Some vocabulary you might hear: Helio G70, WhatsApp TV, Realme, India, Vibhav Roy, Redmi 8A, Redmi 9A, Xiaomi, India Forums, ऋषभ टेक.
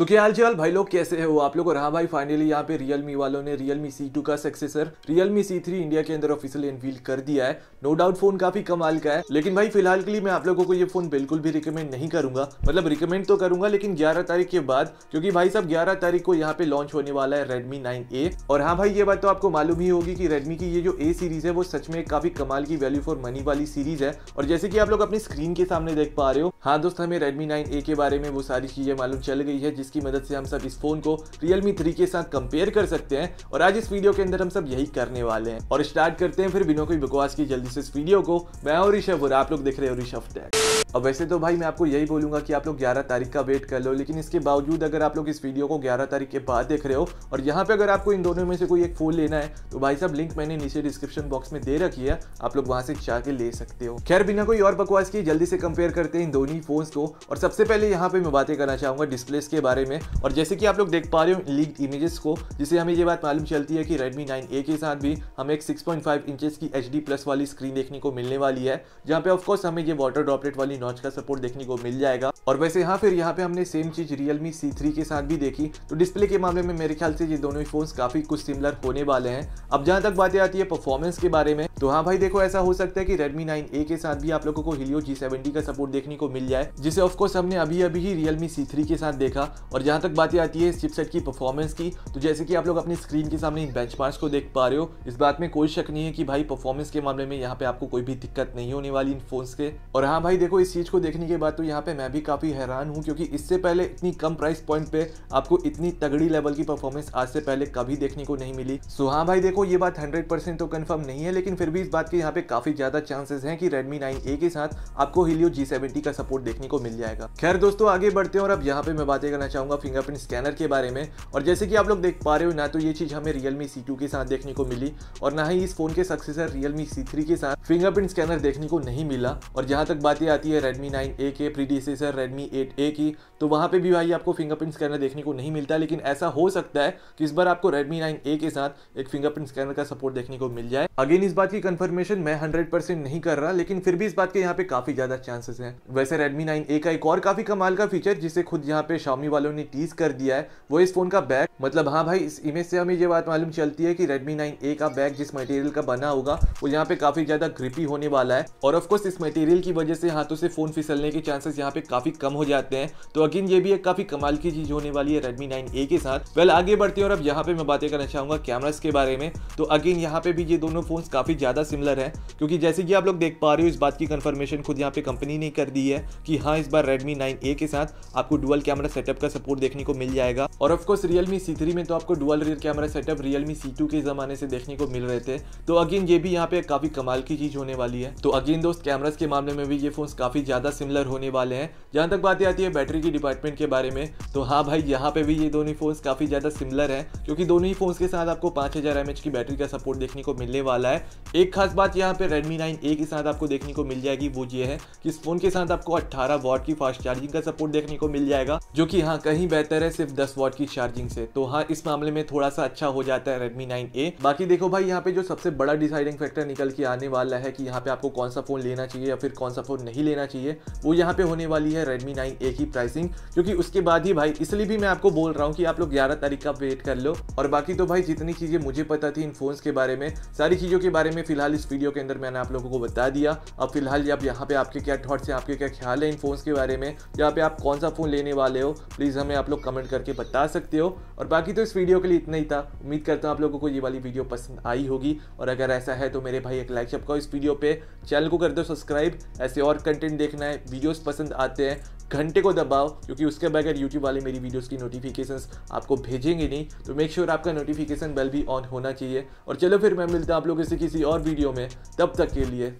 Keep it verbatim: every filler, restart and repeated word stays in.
तो क्या हाल चाल भाई लोग, कैसे हो आप लोग। और हाँ भाई, फाइनली यहाँ पे रियलमी वालों ने रियलमी सी टू का successor Realme C three India के अंदर ऑफिशियली इनवील कर दिया है। नो डाउट फोन काफी कमाल का है, लेकिन भाई फिलहाल के लिए मैं आप लोगों को ये फोन बिल्कुल भी रिकमेंड नहीं करूंगा। मतलब रिकमेंड तो करूंगा लेकिन ग्यारह तारीख के बाद, क्योंकि भाई साहब ग्यारह तारीख को यहाँ पे लॉन्च होने वाला है रेडमी नाइन ए। और हाँ भाई, ये बात तो आपको मालूम ही होगी कि रेडमी की ये जो ए सीरीज है वो सच में काफी कमाल की वैल्यू फॉर मनी वाली सीरीज है। और जैसे की आप लोग अपनी स्क्रीन के सामने देख पा रहे हो, हाँ दोस्त, हमें रेडमी नाइन ए के बारे में वो सारी चीजें मालूम चल गई है की मदद से हम सब इस फोन को Realme थ्री के साथ कंपेयर कर सकते हैं। और आज इस वीडियो के अंदर हम सब यही करने वाले हैं। और स्टार्ट करते हैं फिर बिना कोई बकवास की जल्दी से इस वीडियो को। मैं और ऋषभ और आप लोग देख रहे हो ऋषभ टेक। और वैसे तो भाई मैं आपको यही बोलूंगा कि आप लोग ग्यारह तारीख का वेट कर लो, लेकिन इसके बावजूद अगर आप लोग इस वीडियो को ग्यारह तारीख के बाद देख रहे हो और यहाँ पे अगर आपको इन दोनों में से कोई एक फोन लेना है तो भाई साहब लिंक मैंने नीचे डिस्क्रिप्शन बॉक्स में दे रखी है, आप लोग वहां से जाके ले सकते हो। खैर बिना कोई और बकवास किए जल्दी से कंपेयर करते हैं इन दोनों ही फोन को। और सबसे पहले यहाँ पे मैं बातें करना चाहूंगा डिस्प्लेस के बारे में। और जैसे कि आप लोग देख पा रहे हो लीक्ड इमेजेस को, जिससे हमें ये बात मालूम चलती है कि रेडमी नाइन ए के साथ भी हमें एक सिक्स पॉइंट फाइव इंचेस की एच डी प्लस वाली स्क्रीन देखने को मिलने वाली है, जहाँ पे ऑफकोर्स हमें ये वाटर ड्रॉपलेट वाली नॉच का सपोर्ट देखने को मिल जाएगा। और वैसे हाँ, फिर यहाँ पे हमने सेम चीज रियलमी सी थ्री के साथ भी देखी, तो डिस्प्ले के मामले में मेरे ख्याल से ये दोनों ही फोन्स काफी कुछ सिमिलर होने वाले हैं। अब जहाँ तक बातें आती है परफॉर्मेंस के बारे में, तो हाँ भाई देखो, ऐसा हो सकता है कि रेडमी नाइन ए के साथ भी आप लोगों को हिलियो जी सेवेंटी का सपोर्ट देखने को मिल जाए, जिसे ऑफकोर्स हमने अभी अभी ही रियलमी सी थ्री के साथ देखा। और जहाँ तक बातें आती है इस चिपसेट की परफॉर्मेंस की, तो जैसे कि आप लोग अपनी स्क्रीन के सामने इन बेंचमार्क्स को देख पा रहे हो, इस बात में कोई शक नहीं है कि भाई परफॉर्मेंस के मामले में यहाँ पे आपको कोई भी दिक्कत नहीं होने वाली इन फोन्स के। और हाँ भाई देखो, इस चीज को देखने के बाद तो यहाँ पे मैं भी काफी हैरान हूँ, क्योंकि इससे पहले इतनी कम प्राइस पॉइंट पे आपको इतनी तगड़ी लेवल की परफॉर्मेंस आज से पहले कभी देखने को नहीं मिली। सो हाँ भाई देखो, ये बात हंड्रेड परसेंट तो कंफर्म नहीं है, लेकिन फिर भी इस बात के यहाँ पे काफी ज्यादा चांसेस हैं कि रेडमी नाइन ए के साथ आपको हिलियो जी सेवेंटी का सपोर्ट देखने को मिल जाएगा। खैर दोस्तों आगे बढ़ते हैं और अब यहाँ पे मैं बातें करना चाहूंगा फिंगरप्रिंट स्कैनर के बारे में। और जैसे कि आप लोग देख पा रहे हो, ना तो ये चीज हमें रियलमी सी टू के साथ देखने को मिली और ना ही इस फोन के सक्सेसर रियलमी सी थ्री के साथ फिंगरप्रिंट स्कैनर देखने को नहीं मिला। और जहाँ तक बातें आती है रेडमी नाइन ए के प्रीडिसेसर रेडमी एट ए की, तो वहाँ पे भी भाई आपको फिंगरप्रिंट स्कैनर देखने को नहीं मिलता, लेकिन ऐसा हो सकता है कि इस बार आपको रेडमी नाइन ए के साथ एक फिंगरप्रिंट स्कैनर का सपोर्ट देखने को मिल जाए। अगेन इस बात की कंफर्मेशन मैं हंड्रेड परसेंट नहीं कर रहा, लेकिन फिर भी इस बात के यहाँ पे काफी ज्यादा चांसेस हैं। वैसे रेडमी नाइन ए का एक और काफी कमाल का फीचर जिसे खुद यहाँ पे शाओमी वालों ने टीज कर दिया है, वो इस फोन का बैक। मतलब हाँ भाई, इस इमेज से हमें ये बात मालूम चलती है कि रेडमी नाइन ए का बैक जिस मटेरियल का बना होगा वो यहाँ पे काफी ज्यादा ग्रिपी होने वाला है। और ऑफकोर्स इस मटेरियल की वजह से हाथों से फोन फिसलने के चांसेस यहाँ पे काफी कम हो जाते हैं। तो अगेन ये भी एक काफी कमाल की चीज होने वाली है रेडमी नाइन ए के साथ। वेल आगे बढ़ते हैं और अब यहाँ पे मैं बातें करना चाहूंगा कैमरास के बारे में। तो अगेन यहाँ पे भी ये दोनों फोन्स काफी ज्यादा सिमिलर हैं, क्योंकि जैसे कि आप लोग देख पा रहे हो, इस बात की कंफर्मेशन खुद यहाँ पे कंपनी ने कर दी है कि हाँ इस बार रेडमी नाइन ए के साथ आपको डुअल कैमरा सेटअप का सपोर्ट देखने को मिल जाएगा। और ऑफकोर्स रियलमी सी थ्री में तो आपको dual rear camera setup Realme C two के जमाने से देखने को मिल रहे थे, तो अगेन ये भी यहाँ पे काफी कमाल की चीज होने वाली है। तो अगेन दोस्त, कैमरास के मामले में भी ये फोन्स काफी ज्यादा सिमिलर होने वाले हैं। जहाँ तक बातें आती है बैटरी की डिपार्टमेंट के बारे में, तो हाँ भाई यहाँ पे भी ये दोनों फोन्स काफी ज्यादा सिमिलर हैं, क्योंकि दोनों ही फोन्स के साथ आपको पाँच हजार एम एच की बैटरी का सपोर्ट देखने को मिलने वाला है। एक खास बात यहाँ पे रेडमी नाइन ए के साथ आपको देखने को मिल जाएगी वो ये है कि इस फोन के साथ आपको अट्ठारह वॉट की फास्ट चार्जिंग का सपोर्ट देखने को मिल जाएगा, जो कि हाँ कहीं बेहतर है सिर्फ दस वॉट की चार्जिंग से। तो हाँ इस मामले में थोड़ा सा अच्छा हो जाता है रेडमी नाइन ए। बाकी देखो भाई, यहाँ पे जो सबसे बड़ा डिसाइडिंग फैक्टर निकल के आने वाला है कि यहाँ पे आपको कौन सा फोन लेना चाहिए या फिर कौन सा फोन नहीं लेना चाहिए, वो यहाँ पे होने वाली है रेडमी नाइन ए की प्राइसिंग, क्योंकि उसके बाद ही भाई, इसलिए भी मैं आपको बोल रहा हूँ कि आप लोग ग्यारह तारीख का वेट कर लो। और बाकी तो भाई जितनी चीजें मुझे पता थी इन फोन्स के बारे में, सारी चीजों के बारे में फिलहाल इस वीडियो के अंदर मैंने आप लोगों को बता दिया। अब फिलहाल अब यहाँ पे आपके क्या थॉट्स हैं, आपके क्या ख्याल है इन फोन्स के बारे में, यहाँ पे आप कौन सा फोन लेने वाले हो, प्लीज हमें आप लोग कमेंट करके बता सकते हो। और बाकी तो इस वीडियो के लिए इतना ही था। उम्मीद करता हूँ आप लोगों को ये वाली वीडियो पसंद आई होगी, और अगर ऐसा है तो मेरे भाई एक लाइक चपकाओ इस वीडियो पे, चैनल को कर दो सब्सक्राइब, ऐसे और कंटेंट देखना है, वीडियोस पसंद आते हैं घंटे को दबाओ, क्योंकि उसके बगैर यूट्यूब वाले मेरी वीडियोस की नोटिफिकेशंस आपको भेजेंगे नहीं, तो मेक श्योर आपका नोटिफिकेशन बेल भी ऑन होना चाहिए। और चलो फिर मैं मिलता हूँ आप लोगों से किसी और वीडियो में, तब तक के लिए।